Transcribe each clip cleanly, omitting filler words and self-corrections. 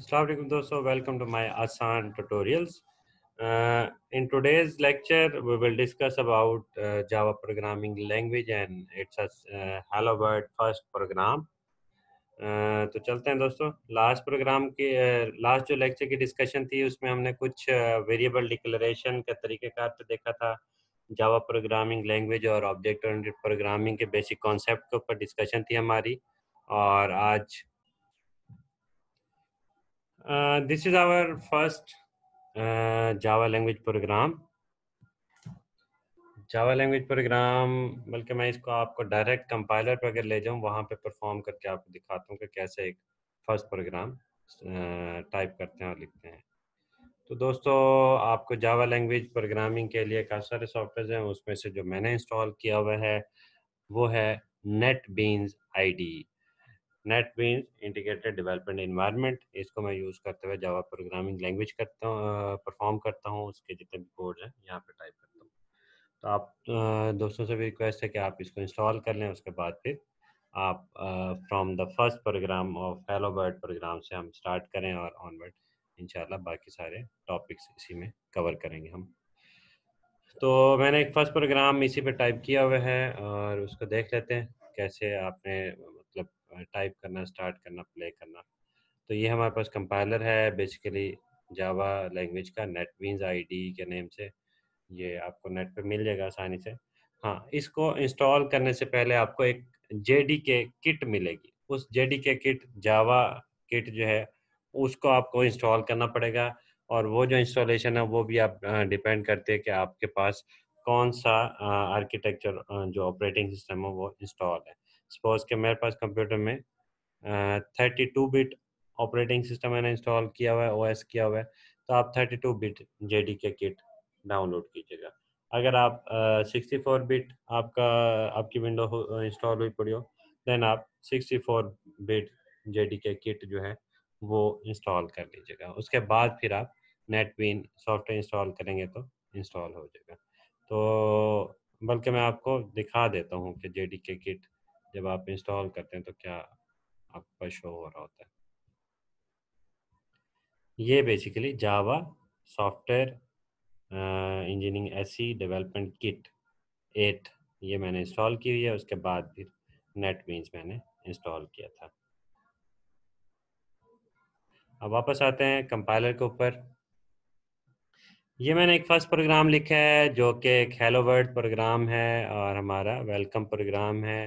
Assalamualaikum दोस्तों, welcome to my Asaan tutorials. In today's lecture we will discuss about Java programming language and it's a hello world first program. तो चलते हैं दोस्तों, last program की last जो lecture की discussion थी उसमें हमने कुछ variable declaration के तरीक़ेकार पे देखा था, Java programming language और object oriented programming के basic concept के ऊपर discussion थी हमारी. और आज this is our first Java language program. Java language program बल्कि मैं इसको आपको direct compiler पर अगर ले जाऊँ वहाँ पे perform करके आपको दिखाता हूँ कि कैसे एक first program type करते हैं और लिखते हैं. तो दोस्तों आपको Java language programming के लिए काफ़ी सारे softwares हैं, उसमें से जो मैंने install किया हुआ है वो है NetBeans IDE. NetBeans integrated development environment, इसको मैं यूज़ करते हुए जावा प्रोग्रामिंग लैंग्वेज करता हूँ, परफॉर्म करता हूँ, उसके जितने भी कोड हैं यहाँ पे टाइप करता हूँ. तो आप दोस्तों से भी रिक्वेस्ट है कि आप इसको इंस्टॉल कर लें, उसके बाद फिर आप from the first program of hello world program से हम स्टार्ट करें और ऑनवर्ड इंशाल्लाह बाकी सारे टॉपिक्स इसी में कवर करेंगे हम. तो मैंने एक फर्स्ट प्रोग्राम इसी पर टाइप किया हुआ है और उसको देख लेते हैं कैसे आपने टाइप करना, स्टार्ट करना, प्ले करना. तो ये हमारे पास कंपाइलर है बेसिकली जावा लैंग्वेज का, NetBeans IDE के नेम से ये आपको नेट पे मिल जाएगा आसानी से. हाँ, इसको इंस्टॉल करने से पहले आपको एक JDK किट मिलेगी, उस JDK किट जावा किट जो है उसको आपको इंस्टॉल करना पड़ेगा. और वो जो इंस्टॉलेशन है वो भी आप डिपेंड करते हैं कि आपके पास कौन सा आर्किटेक्चर जो ऑपरेटिंग सिस्टम है वो इंस्टॉल है. सपोज के मेरे पास कंप्यूटर में 32 बिट ऑपरेटिंग सिस्टम मैंने इंस्टॉल किया हुआ है, ओएस किया हुआ है, तो आप 32 बिट JDK किट डाउनलोड कीजिएगा. अगर आप 64 बिट आपकी विंडो इंस्टॉल हुई पड़ी हो देन आप 64 बिट JDK किट जो है वो इंस्टॉल कर लीजिएगा. उसके बाद फिर आप NetBeans सॉफ्टवेयर इंस्टॉल करेंगे तो इंस्टॉल हो जाएगा. तो बल्कि मैं आपको दिखा देता हूँ कि JDK किट जब आप इंस्टॉल करते हैं तो क्या आपका शो हो रहा होता है. ये basically Java software engineering SE development kit 8 ये मैंने इंस्टॉल की हुई है. उसके बाद फिर NetBeans मैंने इंस्टॉल किया था. अब वापस आते हैं कंपाइलर के ऊपर. ये मैंने एक फर्स्ट प्रोग्राम लिखा है जो कि एक हेलो वर्ल्ड प्रोग्राम है और हमारा वेलकम प्रोग्राम है.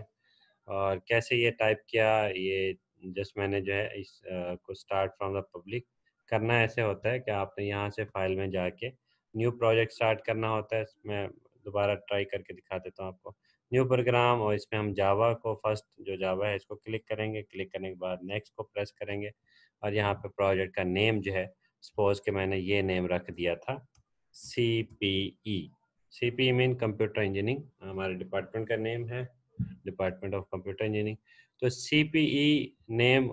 और कैसे ये टाइप किया, ये जस्ट मैंने जो है इस को स्टार्ट फ्रॉम द पब्लिक करना ऐसे होता है कि आपने यहाँ से फाइल में जाके न्यू प्रोजेक्ट स्टार्ट करना होता है. मैं दोबारा ट्राई करके दिखा देता हूँ आपको. न्यू प्रोग्राम और इसमें हम जावा को फर्स्ट जो जावा है इसको क्लिक करेंगे. क्लिक करने के बाद नेक्स्ट को प्रेस करेंगे और यहाँ पर प्रोजेक्ट का नेम जो है सपोज कि मैंने ये नेम रख दिया था CPE मीन कंप्यूटर इंजीनियरिंग, हमारे डिपार्टमेंट का नेम है डिपार्टमेंट ऑफ कंप्यूटर इंजीनियरिंग. तो CPE नेम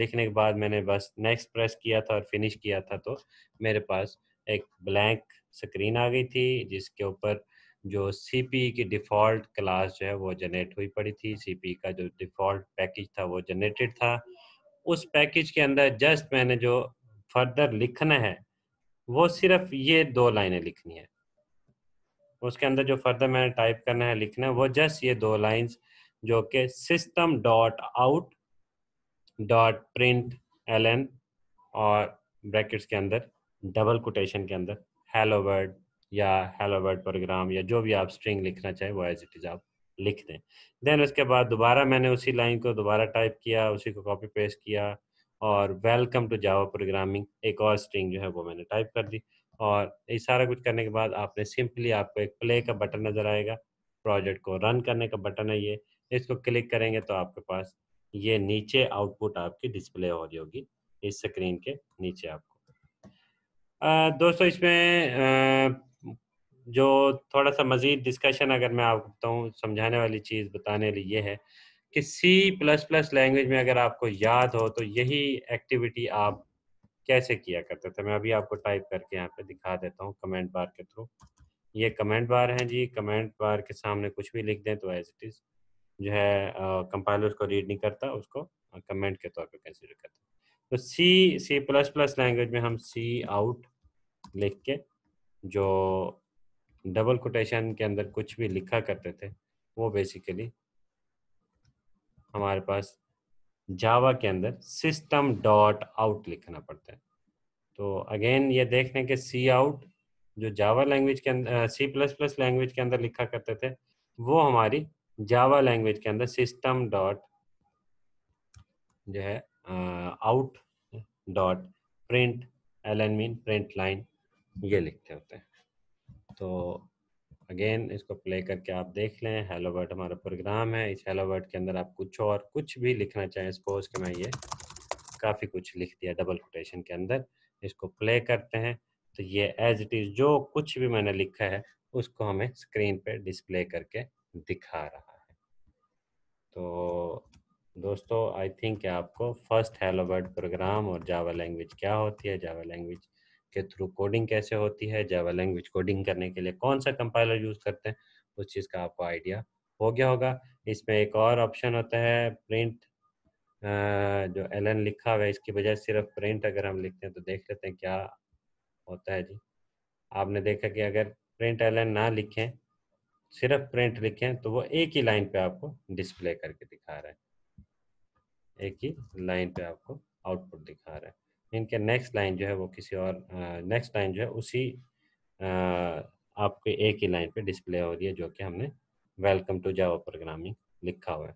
लिखने के बाद मैंने बस नेक्स्ट प्रेस किया था और फिनिश किया था. तो मेरे पास एक ब्लैंक स्क्रीन आ गई थी जिसके ऊपर जो CPE की डिफ़ॉल्ट क्लास जो है वो जनरेट हुई पड़ी थी. CPE का जो डिफ़ॉल्ट पैकेज था वो जनरेटेड था. उस पैकेज के अंदर जस्ट मैंने जो फर्दर लिखना है वो सिर्फ ये 2 लाइनें लिखनी है. उसके अंदर जो फर्दर मैंने टाइप करना है, लिखना है, वो जस्ट ये 2 लाइंस जो कि System.out.println और ब्रैकेट्स के अंदर डबल कोटेशन के अंदर हेलो वर्ल्ड या हेलो वर्ल्ड प्रोग्राम या जो भी आप स्ट्रिंग लिखना चाहे वो एज इट इज़ आप लिख दें. देन उसके बाद दोबारा मैंने उसी लाइन को दोबारा टाइप किया, उसी को कॉपी पेस्ट किया और वेलकम टू जावा प्रोग्रामिंग एक और स्ट्रिंग जो है वो मैंने टाइप कर दी. और ये सारा कुछ करने के बाद आपने सिंपली आपको एक प्ले का बटन नज़र आएगा, प्रोजेक्ट को रन करने का बटन है ये. इसको क्लिक करेंगे तो आपके पास ये नीचे आउटपुट आपकी डिस्प्ले हो रही होगी इस स्क्रीन के नीचे आपको. दोस्तों इसमें जो थोड़ा सा मज़ीद डिस्कशन अगर मैं आपको बताऊँ, समझाने वाली चीज़ बताने लिए है कि C++ लैंग्वेज में अगर आपको याद हो तो यही एक्टिविटी आप कैसे किया करते थे. मैं अभी आपको टाइप करके यहाँ पे दिखा देता हूँ कमेंट बार के थ्रू. ये कमेंट बार है जी, कमेंट बार के सामने कुछ भी लिख दें तो एज इट इज़ जो है कंपाइलर उसको रीड नहीं करता, उसको कमेंट के तौर पे कंसीडर करता है. तो C++ लैंग्वेज में हम C आउट लिख के जो डबल कोटेशन के अंदर कुछ भी लिखा करते थे वो बेसिकली हमारे पास जावा के अंदर सिस्टम डॉट आउट लिखना पड़ता है। तो अगेन ये देख लें कि सी आउट जो जावा लैंग्वेज के अंदर C++ लैंग्वेज के अंदर लिखा करते थे वो हमारी जावा लैंग्वेज के अंदर सिस्टम डॉट जो है out dot print L N mean print line ये लिखते होते हैं। तो अगेन इसको प्ले करके आप देख लें, हेलो वर्ड हमारा प्रोग्राम है। इस हेलो वर्ड के अंदर आप कुछ और कुछ भी लिखना चाहें, सपोज कि मैं ये काफ़ी कुछ लिख दिया डबल कोटेशन के अंदर, इसको प्ले करते हैं तो ये एज इट इज़ जो कुछ भी मैंने लिखा है उसको हमें स्क्रीन पे डिस्प्ले करके दिखा रहा है। तो दोस्तों आई थिंक आपको फर्स्ट हेलो वर्ड प्रोग्राम और जावा लैंग्वेज क्या होती है, जावा लैंग्वेज के थ्रू कोडिंग कैसे होती है, जावा लैंग्वेज कोडिंग करने के लिए कौन सा कंपाइलर यूज़ करते हैं, उस चीज़ का आपको आइडिया हो गया होगा। इसमें एक और ऑप्शन होता है प्रिंट, जो एलन लिखा हुआ है इसकी बजाय सिर्फ प्रिंट अगर हम लिखते हैं तो देख लेते हैं क्या होता है जी। आपने देखा कि अगर प्रिंट एलन ना लिखें सिर्फ प्रिंट लिखें तो वो एक ही लाइन पे आपको डिस्प्ले करके दिखा रहा है, एक ही लाइन पे आपको आउटपुट दिखा रहा है। इनके नेक्स्ट लाइन जो है वो किसी और नेक्स्ट लाइन जो है उसी आपके एक ही लाइन पे डिस्प्ले हो रही है जो कि हमने वेलकम टू जावा प्रोग्रामिंग लिखा हुआ है।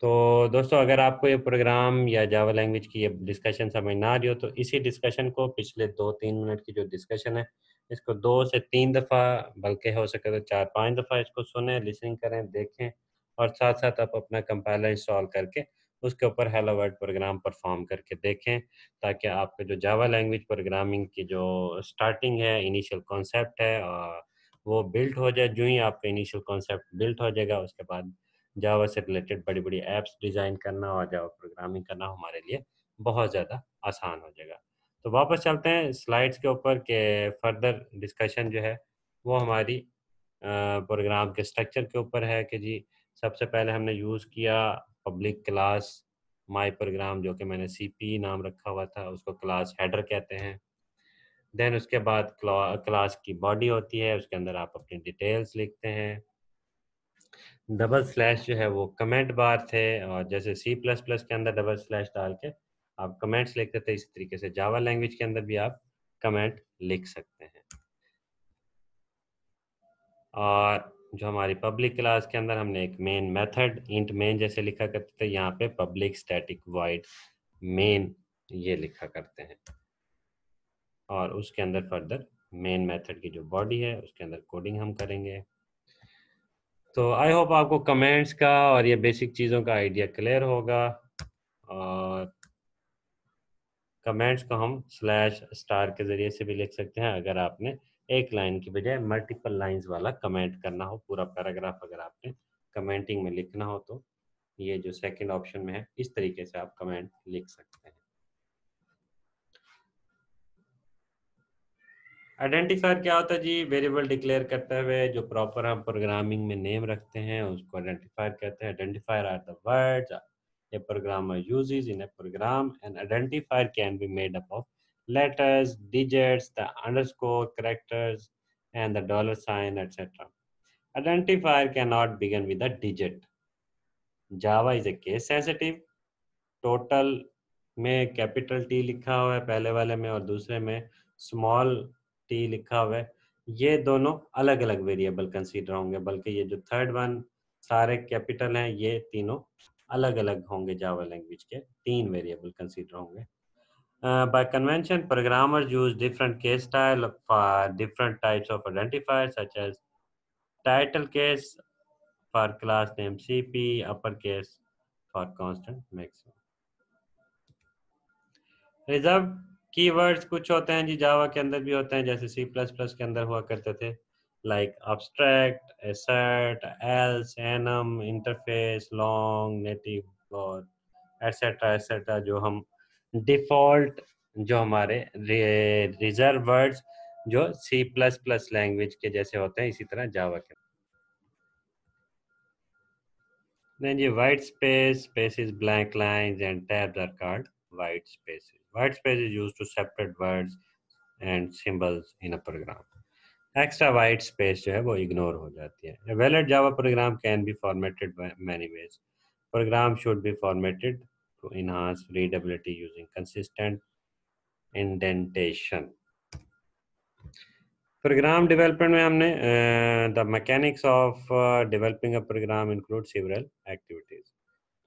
तो दोस्तों अगर आपको ये प्रोग्राम या जावा लैंग्वेज की ये डिस्कशन समझ ना आ रही हो तो इसी डिस्कशन को पिछले 2-3 मिनट की जो डिस्कशन है इसको 2 से 3 दफ़ा बल्कि हो सके तो 4-5 दफ़ा इसको सुने, लिसनिंग करें, देखें और साथ साथ आप अपना कंपाइलर इंस्टॉल करके उसके ऊपर हेलो वर्ल्ड प्रोग्राम परफॉर्म करके देखें ताकि आपके जो जावा लैंग्वेज प्रोग्रामिंग की जो स्टार्टिंग है, इनिशियल कॉन्सेप्ट है और वो बिल्ट हो जाए। जो ही आपका इनिशियल कॉन्सेप्ट बिल्ट हो जाएगा उसके बाद जावा से रिलेटेड बड़ी बड़ी ऐप्स डिज़ाइन करना और जावा प्रोग्रामिंग करना हमारे लिए बहुत ज़्यादा आसान हो जाएगा। तो वापस चलते हैं स्लाइड्स के ऊपर के फर्दर डिस्कशन जो है वो हमारी प्रोग्राम के स्ट्रक्चर के ऊपर है कि जी सबसे पहले हमने यूज़ किया पब्लिक क्लास माय प्रोग्राम जो कि मैंने सीपी नाम रखा हुआ था, उसको क्लास हेडर कहते हैं। देन उसके बाद क्लास की बॉडी होती है, उसके अंदर आप अपनी डिटेल्स लिखते हैं। डबल स्लैश जो है वो कमेंट बार थे और जैसे C++ के अंदर डबल स्लैश डाल के आप कमेंट्स लिखते थे इसी तरीके से जावा लैंग्वेज के अंदर भी आप कमेंट लिख सकते हैं। और जो हमारी पब्लिक क्लास के अंदर हमने एक मेन मेथड इंट मेन जैसे लिखा करते थे, यहाँ पे पब्लिक स्टैटिक वॉइड मेन ये लिखा करते हैं और उसके अंदर फर्दर मेन मेथड की जो बॉडी है उसके अंदर कोडिंग हम करेंगे। तो आई होप आपको कमेंट्स का और ये बेसिक चीज़ों का आइडिया क्लियर होगा। और कमेंट्स को हम / के ज़रिए से भी लिख सकते हैं अगर आपने एक लाइन की बजाय मल्टीपल लाइंस वाला कमेंट करना हो, पूरा पैराग्राफ अगर आपने कमेंटिंग में लिखना हो तो ये जो सेकंड ऑप्शन में है इस तरीके से आप कमेंट लिख सकते हैं। आइडेंटिफायर क्या होता है जी, वेरिएबल डिक्लेयर करते हुए जो प्रॉपर हम प्रोग्रामिंग में नेम रखते हैं उसको आइडेंटिफायर कहते हैं। Identifier are the words a programmer uses in a program. An identifier can be made up of letters, digits, the underscore, characters and the dollar sign etc. Identifier cannot begin with a digit. Java is a case sensitive. Total में capital T लिखा हुआ है पहले वाले में और दूसरे में small t लिखा हुआ है, ये दोनों अलग अलग वेरिएबल कंसीडर होंगे बल्कि ये जो थर्ड वन सारे कैपिटल हैं ये तीनों अलग अलग होंगे। जावा लैंग्वेज के 3 वेरिएबल कंसीडर होंगे। By convention programmers use different case style for different types of identifier such as title case for class name CP, upper case for constant maximum. Reserve keywords कुछ होते हैं जी जावा के अंदर भी होते हैं जैसे C++ के अंदर हुआ करते थे, like abstract, assert, else, enum, interface, long, native, or etc. etc. जो हम default जो हमारे reserved words जो C++ लैंग्वेज के जैसे होते हैं इसी तरह जावा के। Then ji white space, spaces, blank lines and tabs are called white spaces. White space is used to separate words and symbols in a program. Extra white space जो है वो इग्नोर हो जाती है. A valid Java program can be formatted by many ways. Program should be formatted to enhance readability using consistent indentation. Program development में हमने the mechanics of developing a program include several activities.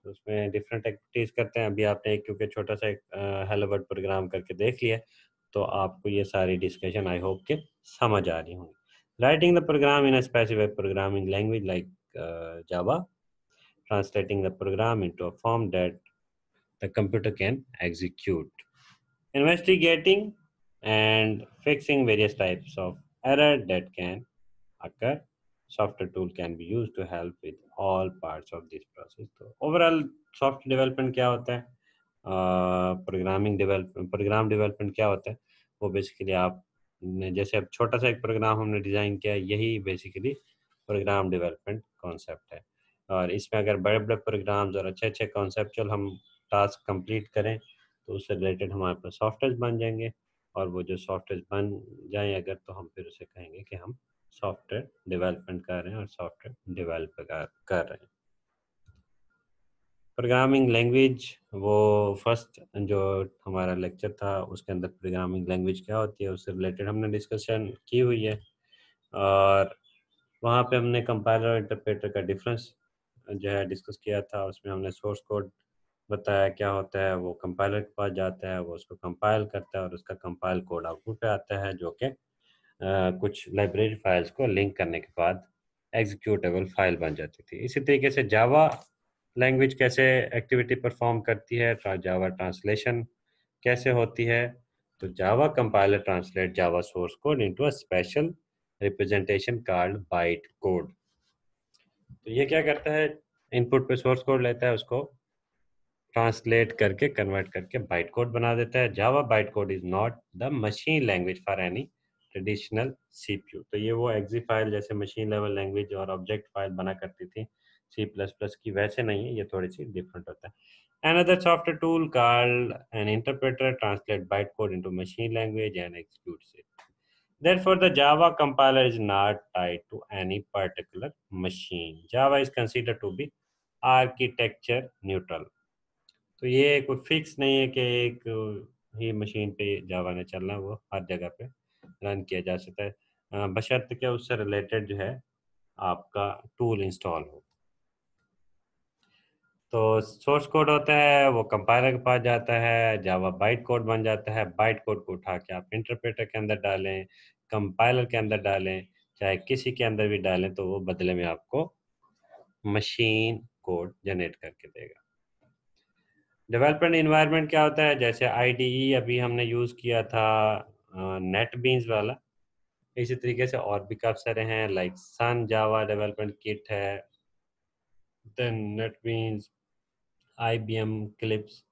तो उसमें different activities करते हैं. अभी आपने क्योंकि छोटा सा hello world प्रोग्राम करके देख लिया तो आपको ये सारी डिस्कशन आई होप के समझ आ रही होंगी. Writing the program in a specific programming language like Java, translating the program into a form that the computer can execute, investigating and fixing various types of error that can occur. Software tool can be used to help with all parts of this process. So overall software development क्या होता है, program development क्या होता है, वो basically आपने जैसे अब छोटा सा एक program हमने design किया, यही basically program development concept है. और इसमें अगर बड़े-बड़े programs और अच्छे-अच्छे conceptual हम task complete करें तो उससे related हमारे पास software बन जाएंगे और वो जो सॉफ्टवेयर बन जाए अगर तो हम फिर उसे कहेंगे कि हम सॉफ्टवेयर डेवलपमेंट कर रहे हैं और सॉफ्टवेयर डेवलप कर रहे हैं. प्रोग्रामिंग लैंग्वेज वो फर्स्ट जो हमारा लेक्चर था उसके अंदर प्रोग्रामिंग लैंग्वेज क्या होती है उससे रिलेटेड हमने डिस्कशन की हुई है और वहाँ पे हमने कंपाइलर और इंटरप्रेटर का डिफरेंस जो है डिस्कस किया था. उसमें हमने सोर्स कोड बताया क्या होता है, वो कंपाइलर के पास जाता है, वो उसको कंपाइल करता है और उसका कंपाइल कोड आउटपुट पे आता है जो कि कुछ लाइब्रेरी फाइल्स को लिंक करने के बाद एग्जीक्यूटेबल फाइल बन जाती थी. इसी तरीके से जावा लैंग्वेज कैसे एक्टिविटी परफॉर्म करती है, जावा ट्रांसलेशन कैसे होती है. तो Java compiler translate Java source code into a special representation called byte code. तो ये क्या करता है, इनपुट पे सोर्स कोड लेता है, उसको ट्रांसलेट करके कन्वर्ट करके बाइट कोड बना देता है. Java byte code is not the machine language for any traditional CPU. तो ये वो एक्जी फाइल जैसे मशीन लेवल लैंग्वेज और ऑब्जेक्ट फाइल बना करती थी C++ की, वैसे नहीं है, ये थोड़ी सी डिफरेंट होता है. Another software tool called an interpreter translate byte code into machine language and executes it. Therefore the Java compiler is not tied to any particular machine. Java is considered to be architecture neutral. तो ये कोई fix नहीं है कि एक ही machine पे जावा ने चलना, वो हर जगह पे रन किया जा सकता है बशर्ते कि उससे रिलेटेड जो है आपका टूल इंस्टॉल हो. तो सोर्स कोड होता है वो कंपाइलर के पास जाता है, जावा बाइट कोड बन जाता है, बाइट कोड को उठा के आप इंटरप्रेटर के अंदर डालें, कंपाइलर के अंदर डालें, चाहे किसी के अंदर भी डालें तो वो बदले में आपको मशीन कोड जनरेट करके देगा. डेवलपमेंट इन्वायरमेंट क्या होता है, जैसे आईडीई अभी हमने यूज़ किया था नेटबीन्स वाला, इसी तरीके से और भी काफ़ी सारे हैं like Sun Java development kit है, then NetBeans, IBM Eclipse,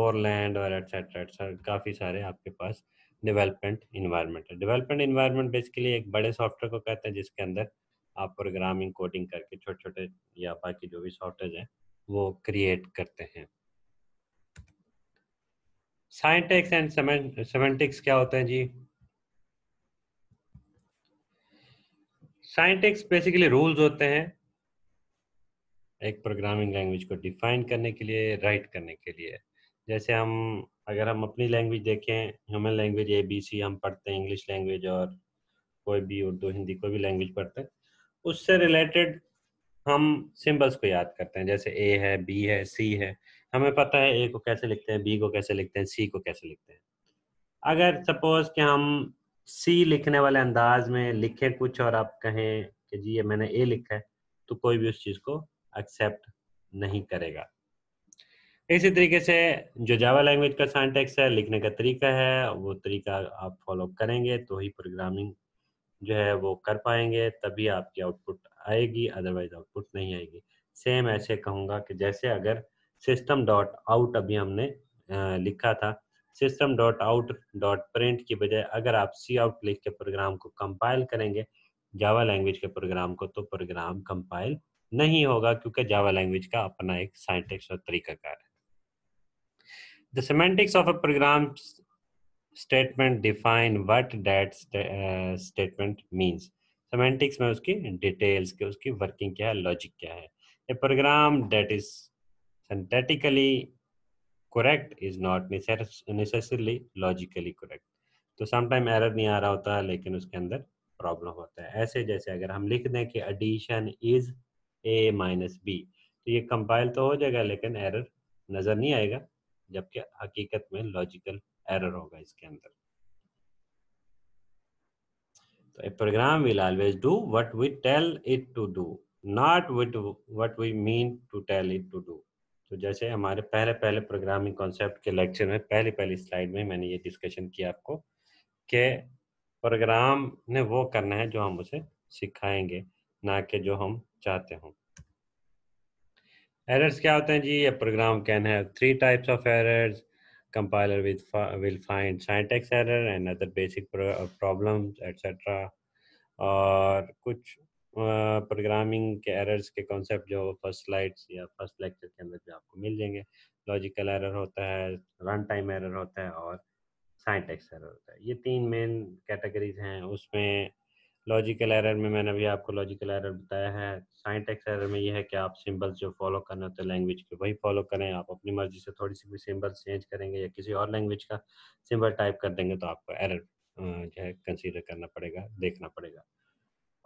Borland और एटसेट्रा एटसेट्रा, काफ़ी सारे आपके पास डेवलपमेंट इन्वायरमेंट है. डेवलपमेंट इन्वायरमेंट बेसिकली एक बड़े सॉफ्टवेयर को कहते हैं जिसके अंदर आप प्रोग्रामिंग कोडिंग करके छोटे छोटे या बाकी जो भी सॉफ्टवेयर हैं वो क्रिएट करते हैं. सिंटैक्स एंड सेमेंटिक्स क्या होते हैं जी, सिंटैक्स बेसिकली रूल्स होते हैं एक प्रोग्रामिंग लैंग्वेज को डिफाइन करने के लिए, राइट करने के लिए. जैसे हम अगर हम अपनी लैंग्वेज देखें, ह्यूमन लैंग्वेज ABC हम पढ़ते हैं, इंग्लिश लैंग्वेज और कोई भी उर्दू हिंदी कोई भी लैंग्वेज पढ़ते हैं, उससे रिलेटेड हम सिंबल्स को याद करते हैं. जैसे A है, B है, C है, हमें पता है A को कैसे लिखते हैं, B को कैसे लिखते हैं, C को कैसे लिखते हैं. अगर सपोज कि हम C लिखने वाले अंदाज में लिखें कुछ और आप कहें कि जी ये मैंने A लिखा है, तो कोई भी उस चीज़ को एक्सेप्ट नहीं करेगा. इसी तरीके से जो जावा लैंग्वेज का सिंटैक्स है, लिखने का तरीका है, वो तरीका आप फॉलो करेंगे तो ही प्रोग्रामिंग जो है वो कर पाएंगे, तभी आपकी आउटपुट आएगी, अदरवाइज आउटपुट नहीं आएगी. सेम ऐसे कहूँगा कि जैसे अगर System.out अभी हमने लिखा था, System.out.print की बजाय अगर आप cout लिख के प्रोग्राम को कंपाइल करेंगे जावा लैंग्वेज के प्रोग्राम को, तो प्रोग्राम कंपाइल नहीं होगा क्योंकि जावा लैंग्वेज का अपना एक सिंटैक्स और तरीकाकार है. The semantics of a program statement define what that statement means. Semantics में उसकी डिटेल्स के उसकी वर्किंग क्या है, लॉजिक क्या है. A program that is syntactically correct is not necessarily logically correct. तो समटाइम एरर नहीं आ रहा होता है लेकिन उसके अंदर प्रॉब्लम होता है. ऐसे जैसे अगर हम लिख दें कि addition is A minus B, तो ये कंपाइल तो हो जाएगा लेकिन एरर नज़र नहीं आएगा, जबकि हकीकत में लॉजिकल एरर होगा इसके अंदर. तो a program will always do what we tell it to do, not what we mean to tell it to do. तो जैसे हमारे पहले प्रोग्रामिंग कॉन्सेप्ट के लेक्चर में पहली स्लाइड में मैंने ये डिस्कशन किया आपको कि प्रोग्राम ने वो करना है जो हम उसे सिखाएंगे, ना कि जो हम चाहते हों. एरर्स क्या होते हैं जी? ये program can have 3 types of errors. Compiler will find syntax error and other basic problems etc. और कुछ प्रोग्रामिंग के एरर्स के कॉन्सेप्ट जो फर्स्ट स्लाइड्स या फर्स्ट लेक्चर के अंदर जो आपको मिल जाएंगे, लॉजिकल एरर होता है, रन टाइम एरर होता है और साइंटेक्स एरर होता है. ये 3 मेन कैटेगरीज हैं. उसमें लॉजिकल एरर में मैंने अभी आपको लॉजिकल एरर बताया है. साइंटेक्स एरर में यह है कि आप सिंबल्स जो फॉलो करना होता है लैंग्वेज के वही फॉलो करें. आप अपनी मर्जी से थोड़ी सी भी सिंबल्स चेंज करेंगे या किसी और लैंग्वेज का सिंबल टाइप कर देंगे तो आपको एरर जो है कंसीडर करना पड़ेगा, देखना पड़ेगा.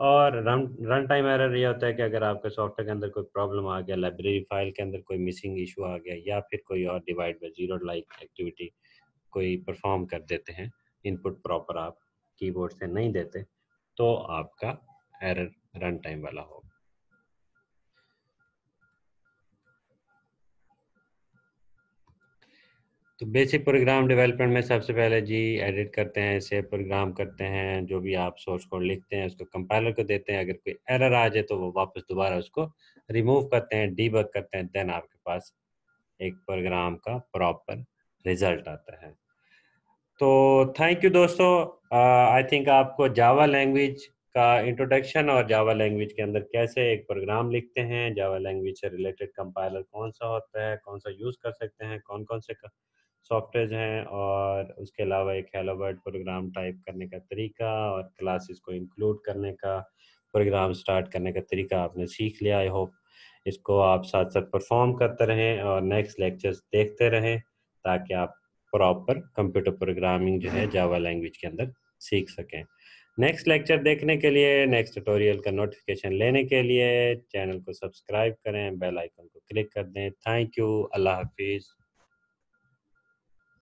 और रन टाइम एरर ये होता है कि अगर आपके सॉफ्टवेयर के अंदर कोई प्रॉब्लम आ गया, लाइब्रेरी फाइल के अंदर कोई मिसिंग इशू आ गया या फिर कोई और divide by zero like activity कोई परफॉर्म कर देते हैं, इनपुट प्रॉपर आप कीबोर्ड से नहीं देते, तो आपका एरर रन टाइम वाला होगा. तो बेसिक प्रोग्राम डेवलपमेंट में सबसे पहले जी एडिट करते हैं, सेव प्रोग्राम करते हैं, जो भी आप सोर्स कोड लिखते हैं उसको कंपाइलर को देते हैं. अगर कोई एरर आ जाए तो वो वापस दोबारा उसको रिमूव करते हैं, डीबग करते हैं, देन आपके पास एक प्रोग्राम का प्रॉपर रिजल्ट आता है. तो थैंक यू दोस्तों. आई थिंक आपको जावा लैंग्वेज का इंट्रोडक्शन और जावा लैंग्वेज के अंदर कैसे एक प्रोग्राम लिखते हैं, जावा लैंग्वेज से रिलेटेड कंपाइलर कौन सा होता है, कौन सा यूज़ कर सकते हैं, कौन कौन से सॉफ्टवेयर हैं, और उसके अलावा एक हेलो वर्ल्ड प्रोग्राम टाइप करने का तरीका और क्लासेस को इंक्लूड करने का, प्रोग्राम स्टार्ट करने का तरीका आपने सीख लिया. आई होप इसको आप साथ साथ परफॉर्म करते रहें और नेक्स्ट लेक्चर्स देखते रहें ताकि आप प्रॉपर कंप्यूटर प्रोग्रामिंग जो है जावा लैंग्वेज के अंदर सीख सकें. नेक्स्ट लेक्चर देखने के लिए, नेक्स्ट ट्यूटोरियल का नोटिफिकेशन लेने के लिए चैनल को सब्सक्राइब करें, बेल आइकन को क्लिक कर दें. Thank you. अल्लाह हाफिज़.